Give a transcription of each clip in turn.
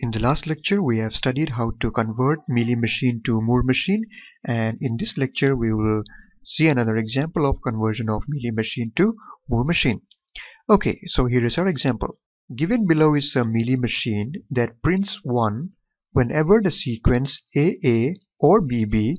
In the last lecture, we have studied how to convert Mealy Machine to Moore Machine, and in this lecture, we will see another example of conversion of Mealy Machine to Moore Machine. Okay, so here is our example. Given below is a Mealy Machine that prints 1 whenever the sequence AA or BB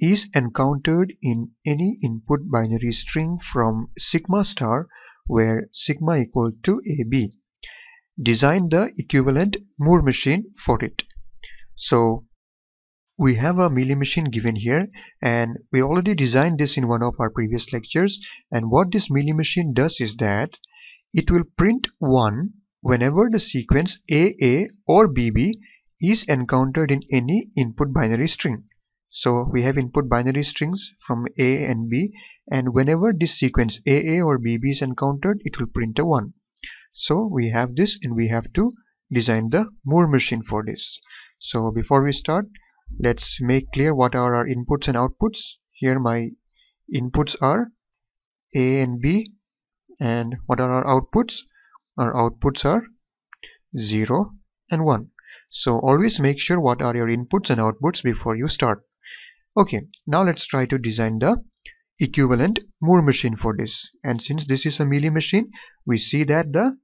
is encountered in any input binary string from sigma star, where sigma equal to AB. Design the equivalent Moore machine for it. So we have a Mealy machine given here, and we already designed this in one of our previous lectures. And what this Mealy machine does is that it will print 1 whenever the sequence AA or BB is encountered in any input binary string. So we have input binary strings from A and B, and whenever this sequence AA or BB is encountered, it will print a 1. So we have this, and we have to design the Moore machine for this. So before we start, let's make clear what are our inputs and outputs. Here my inputs are A and B, and what are our outputs? Our outputs are 0 and 1. So always make sure what are your inputs and outputs before you start. Okay, now let's try to design the equivalent Moore machine for this. And since this is a Mealy machine, we see that the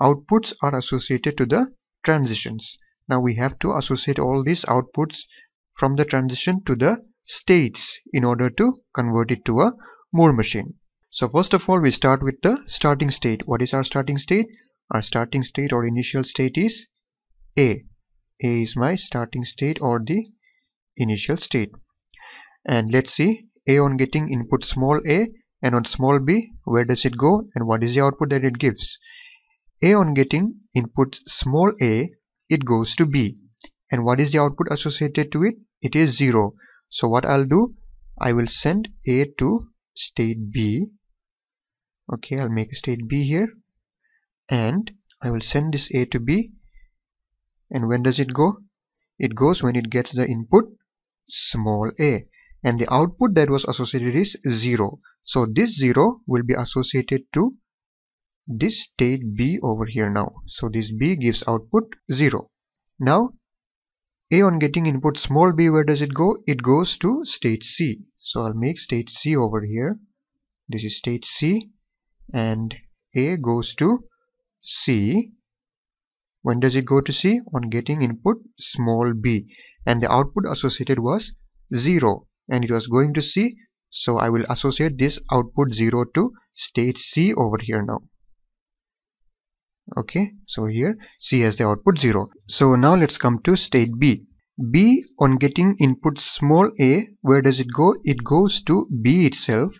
outputs are associated to the transitions. Now we have to associate all these outputs from the transition to the states in order to convert it to a Moore machine. So first of all, we start with the starting state. What is our starting state? Our starting state or initial state is A. A is my starting state or the initial state. And let's see, A on getting input small a, and on small b, where does it go and what is the output that it gives? A on getting input small a, it goes to b, and what is the output associated to it? It is 0. So what I'll do, I will send a to state b. Okay, I'll make a state b here, and I will send this a to b, and when does it go? It goes when it gets the input small a, and the output that was associated is 0. So this 0 will be associated to this state B over here now. So this B gives output 0. Now A on getting input small b, where does it go? It goes to state C. So I'll make state C over here. This is state C, and A goes to C. When does it go to C? On getting input small b, and the output associated was 0. And it was going to C, so I will associate this output 0 to state C over here now. Okay, so here C has the output 0. So now let's come to state B. B on getting input small a, where does it go? It goes to B itself,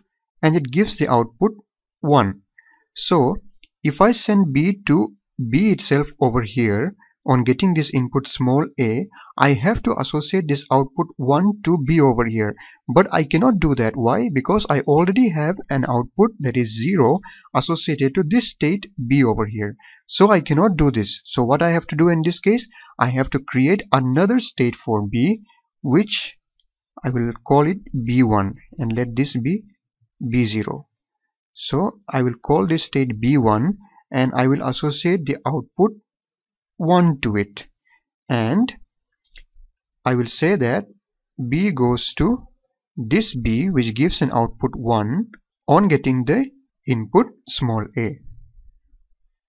and it gives the output 1. So if I send B to B itself over here, on getting this input small a, I have to associate this output 1 to b over here. But I cannot do that. Why? Because I already have an output that is 0 associated to this state b over here. So I cannot do this. So what I have to do in this case, I have to create another state for b, which I will call it b1, and let this be b0. So I will call this state b1, and I will associate the output 1 to it, and I will say that b goes to this b, which gives an output 1 on getting the input small a.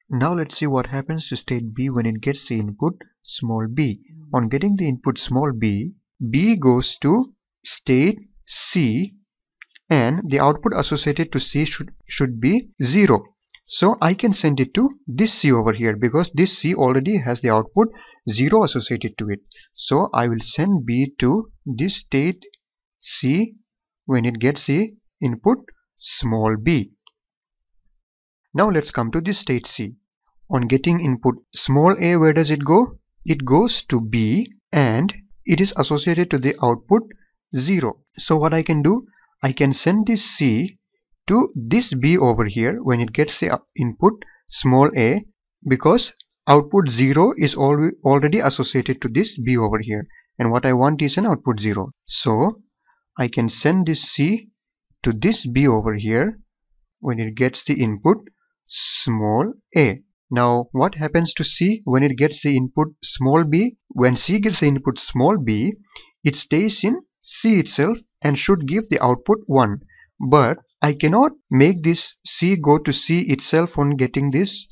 Now let's see what happens to state b when it gets the input small b. On getting the input small b, b goes to state c, and the output associated to c should be 0. So I can send it to this C over here, because this C already has the output 0 associated to it. So I will send B to this state C when it gets the input small b. Now let's come to this state C. On getting input small a, where does it go? It goes to B, and it is associated to the output 0. So what I can do, I can send this C to this b over here when it gets the input small a, because output 0 is already associated to this b over here, and what I want is an output 0. So I can send this c to this b over here when it gets the input small a, Now what happens to C when it gets the input small b? When C gets the input small b, it stays in C itself and should give the output 1. But I cannot make this C go to C itself on getting this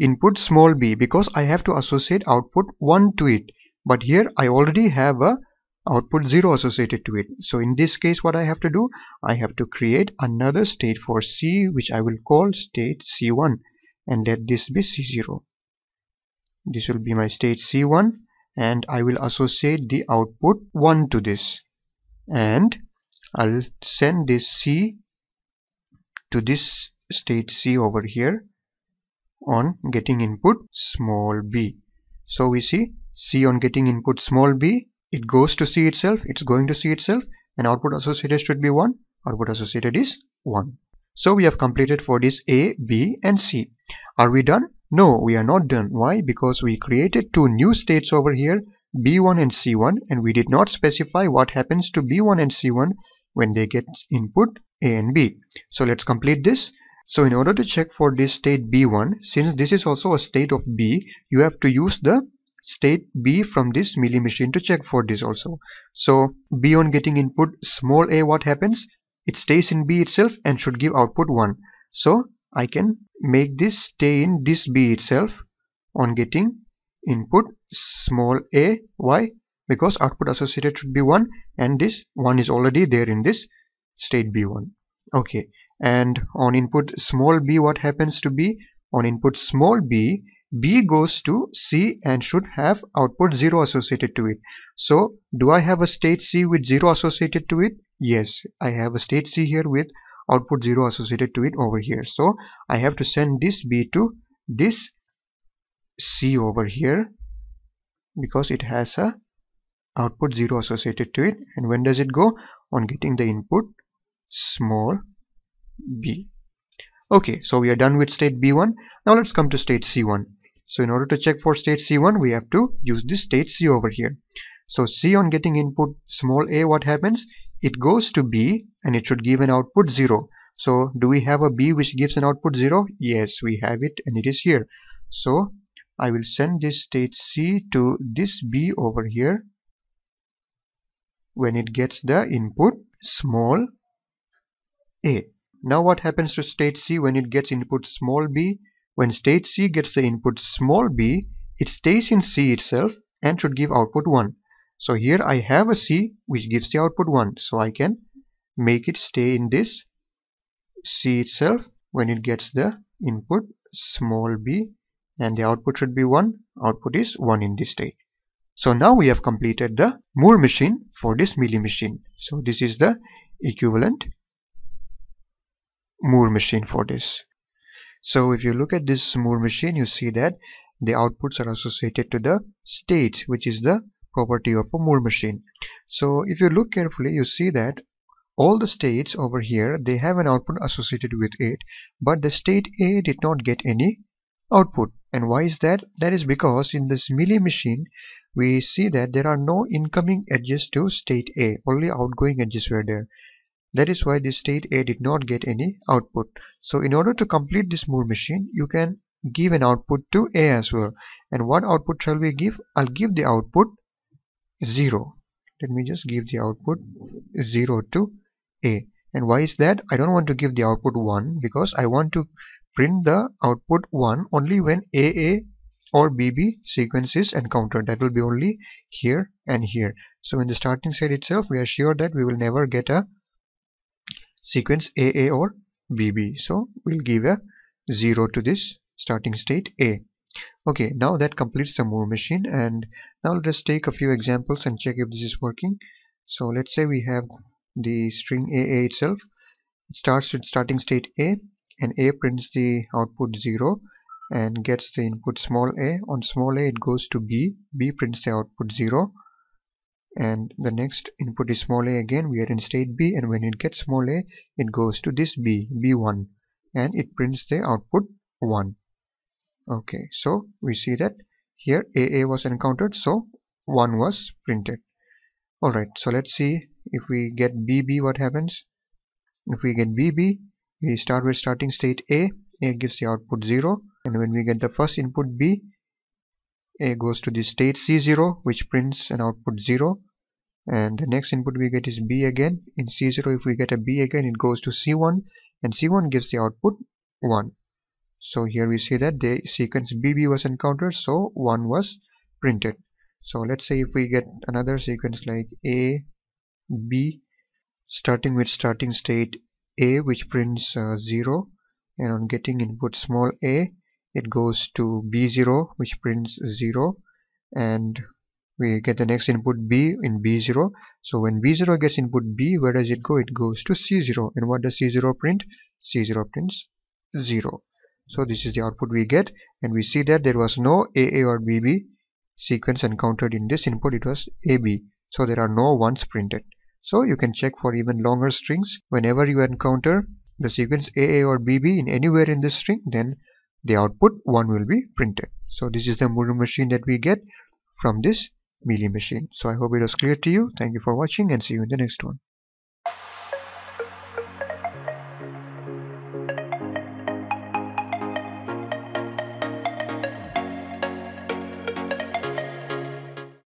input small b, because I have to associate output 1 to it. But here I already have a output 0 associated to it. So in this case what I have to do, I have to create another state for C, which I will call state C1, and let this be C0. This will be my state C1, and I will associate the output 1 to this, and I'll send this C to this state C over here on getting input small b. So we see C on getting input small b, it goes to C itself, it's going to C itself, and output associated should be 1. Output associated is 1. So we have completed for this A, B and C. Are we done? No, we are not done. Why? Because we created two new states over here, B1 and C1, and we did not specify what happens to B1 and C1 when they get input A and B. So let's complete this. So in order to check for this state B1, since this is also a state of B, you have to use the state B from this Mealy machine to check for this also. So B on getting input small a, what happens? It stays in B itself and should give output 1. So I can make this stay in this B itself on getting input small a. Why? Because output associated should be 1, and this 1 is already there in this state B1. Okay, and on input small b, what happens to B? On input small b, B goes to C and should have output 0 associated to it. So do I have a state C with 0 associated to it? Yes, I have a state C here with output 0 associated to it over here. So I have to send this B to this C over here, because it has a output 0 associated to it. And when does it go? On getting the input small b. Okay, so we are done with state B1. Now let's come to state C1. So in order to check for state C1, we have to use this state C over here. So C on getting input small a, what happens? It goes to B and it should give an output 0. So do we have a B which gives an output 0? Yes, we have it, and it is here. So I will send this state C to this B over here when it gets the input small a. Now what happens to state C when it gets input small b? When state C gets the input small b, it stays in C itself and should give output 1. So here I have a C which gives the output 1. So I can make it stay in this C itself when it gets the input small b, and the output should be 1. Output is 1 in this state. So now we have completed the Moore machine for this Mealy machine. So this is the equivalent Moore machine for this. So if you look at this Moore machine, you see that the outputs are associated to the states, which is the property of a Moore machine. So if you look carefully, you see that all the states over here, they have an output associated with it, but the state A did not get any output. And why is that? That is because in this Mealy machine, we see that there are no incoming edges to state A, only outgoing edges were there. That is why this state A did not get any output. So in order to complete this Moore machine, you can give an output to A as well. And what output shall we give? I'll give the output 0. Let me just give the output 0 to A. And why is that? I don't want to give the output 1, because I want to print the output 1 only when AA or BB sequence is encountered. That will be only here and here. So in the starting set itself, we are sure that we will never get a sequence AA or BB. So we'll give a 0 to this starting state A. Okay, now that completes the Moore machine, and now let us take a few examples and check if this is working. So let's say we have the string AA itself. It starts with starting state A, and A prints the output 0 and gets the input small a. On small a, it goes to B. B prints the output 0. And the next input is small a again. We are in state B, and when it gets small a, it goes to this B, B1, and it prints the output 1. Okay, so we see that here AA was encountered, so 1 was printed. Alright, so let's see if we get BB, what happens? If we get BB, we start with starting state A gives the output 0, and when we get the first input B, A goes to the state C0, which prints an output 0, and the next input we get is B again. In C0, if we get a B again, it goes to C1, and C1 gives the output 1. So here we see that the sequence BB was encountered, so 1 was printed. So let's say if we get another sequence like A, B, starting with starting state A, which prints 0, and on getting input small a, it goes to B0, which prints 0, and we get the next input B in B0. So when B0 gets input B, where does it go? It goes to C0, and what does C0 print? C0 prints 0. So this is the output we get, and we see that there was no AA or BB sequence encountered in this input. It was AB, so there are no ones printed. So you can check for even longer strings. Whenever you encounter the sequence AA or BB in anywhere in this string, then the output 1 will be printed. So this is the Moore machine that we get from this Mealy machine. So I hope it was clear to you. Thank you for watching, and see you in the next one.